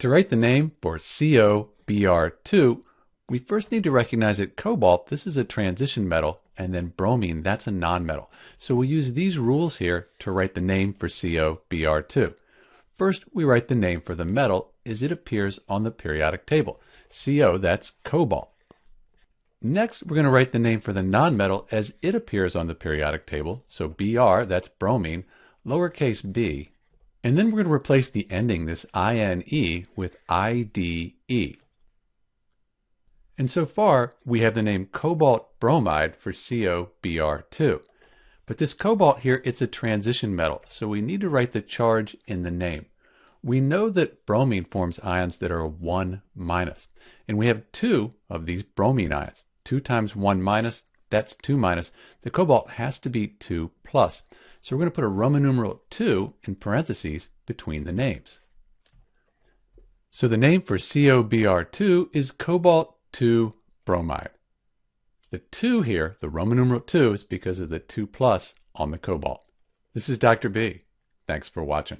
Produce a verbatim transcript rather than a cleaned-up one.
To write the name for C O B r two, we first need to recognize that cobalt, this is a transition metal, and then bromine, that's a nonmetal. So we use these rules here to write the name for C O B r two. First, we write the name for the metal as it appears on the periodic table. C O, that's cobalt. Next, we're going to write the name for the nonmetal as it appears on the periodic table. So Br, that's bromine, lowercase b. And then we're going to replace the ending, this I N E, with I D E. And so far, we have the name cobalt bromide for C O B r two. But this cobalt here, it's a transition metal, so we need to write the charge in the name. We know that bromine forms ions that are one minus, and we have two of these bromine ions. Two times one minus, that's two minus. The cobalt has to be two plus. So we're going to put a Roman numeral two in parentheses between the names. So the name for C O B r two is cobalt two bromide. The two here, the Roman numeral two, is because of the two plus on the cobalt. This is Doctor B. Thanks for watching.